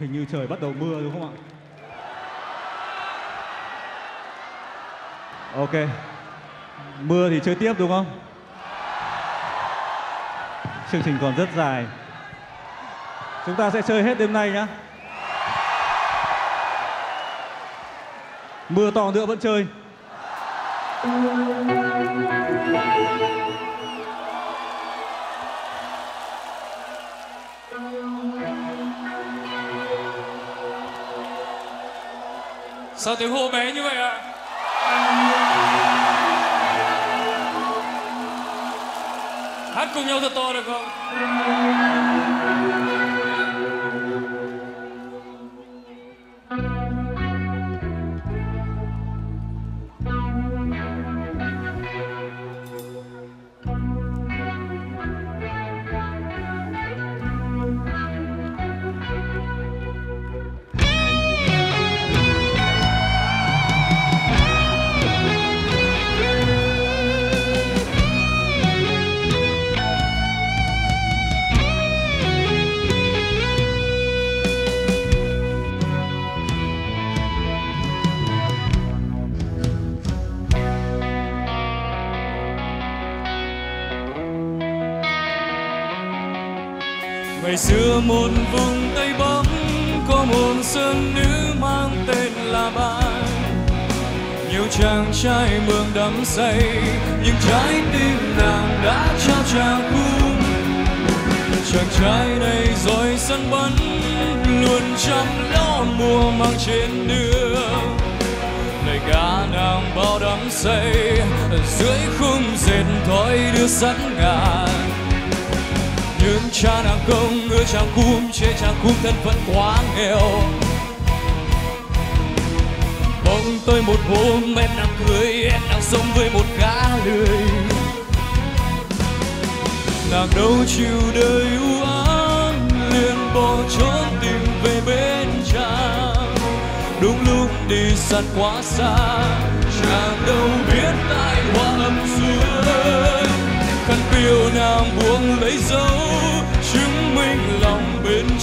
Hình như trời bắt đầu mưa đúng không ạ? Ok. Mưa thì chơi tiếp đúng không? Chương trình còn rất dài. Chúng ta sẽ chơi hết đêm nay nhá. Mưa to nữa vẫn chơi. Sao tiếng hô bé như vậy ạ? Hát cùng nhau thật to được không? Xưa một vùng Tây Bắc có một sơn nữ mang tên là bạn. Nhiều chàng trai mường đắm say, nhưng trái tim nàng đã trao chàng cung. Chàng trai này rồi săn bắn, luôn chăm lo mùa mang trên đường. Lời ca nàng bao đắm say, dưới khung dệt thói đưa sẵn ngàn. Nhưng cha nàng công ưa chàng cung, chê chàng cung thân phận quá nghèo. Bỗng tới một hôm em nàng cưới, em nàng sống với một gã lười. Nàng đâu chịu đời u ám, liền bỏ trốn tìm về bên chàng. Đúng lúc đi săn quá xa, chàng đâu biết tai họa ầm xuống. Khăn piêu nàng buông lấy dấu, chứng minh lòng bên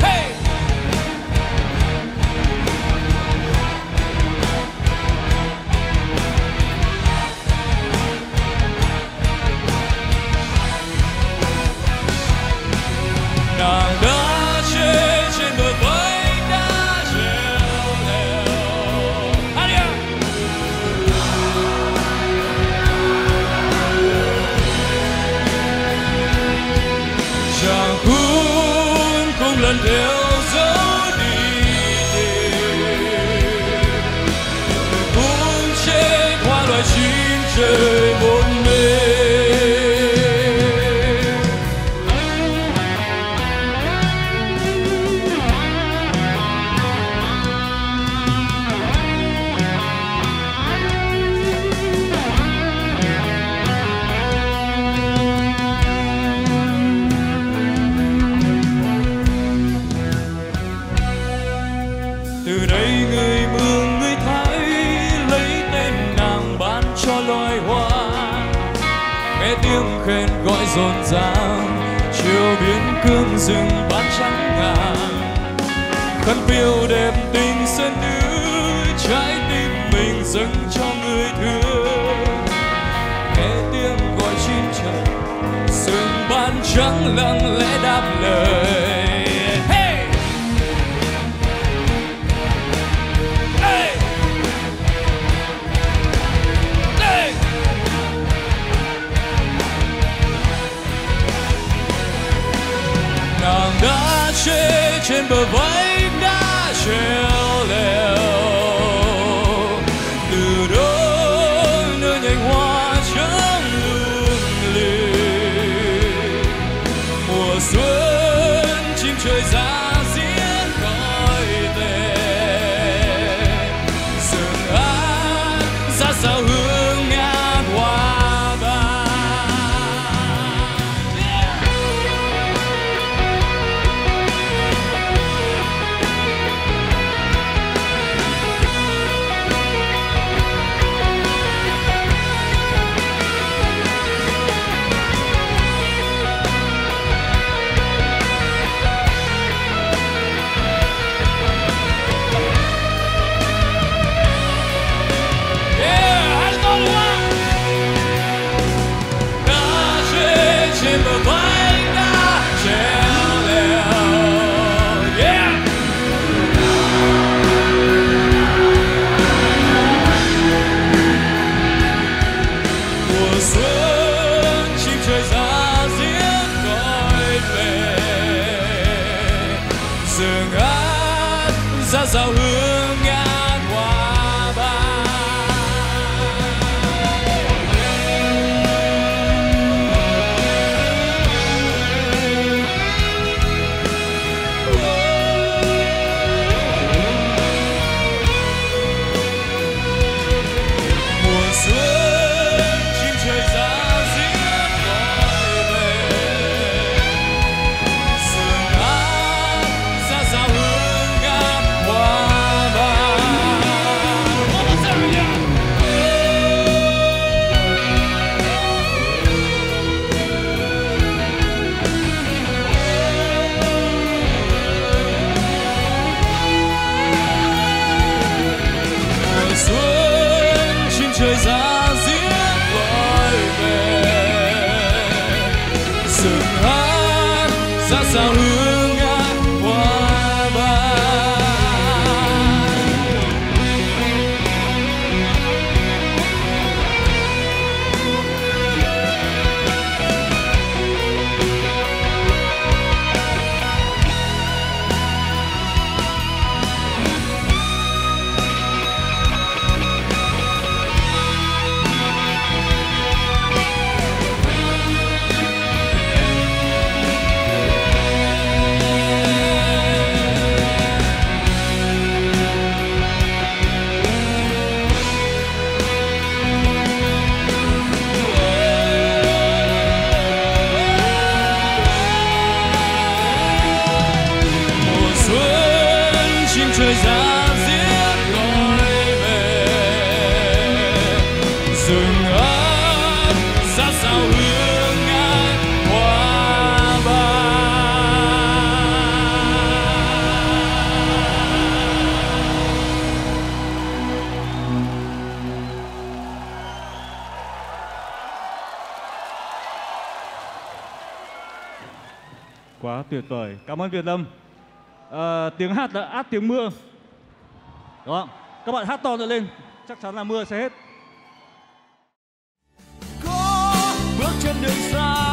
Hey! Nàng đã theo dấu đi tìm, cũng chết hoa loài chim trời một mình. Khen gọi rộn ràng, chiều biến cương rừng bát trắng ngàn. Khăn phiêu đẹp tình sơn nữ, trái tim mình dâng cho người thương. Nghe tiếng gọi chim trời, sương ban trắng lặng lẽ đáp lời. Nàng đã chết trên bờ vách đã treo leo. Từ đó nơi nhành hoa trắng lung linh, mùa xuân chim trời ra diễn gọi tên. Sương hát ra sao hương ngát hoa. trời ra giết gọi về sừng hát ra sao hương ngát hoa ban. Trời ra giết gọi về rừng ớt ra sao hương ngát hoa ban. Quá tuyệt vời, cảm ơn Việt Lâm. Tiếng hát là át tiếng mưa. Đúng không? Các bạn hát to nữa lên, chắc chắn là mưa sẽ hết. Có bước trên đường xa.